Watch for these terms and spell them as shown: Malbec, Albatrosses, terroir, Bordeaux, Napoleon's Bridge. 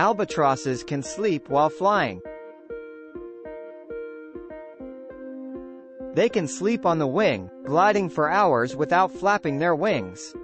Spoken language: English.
Albatrosses can sleep while flying. They can sleep on the wing, gliding for hours without flapping their wings.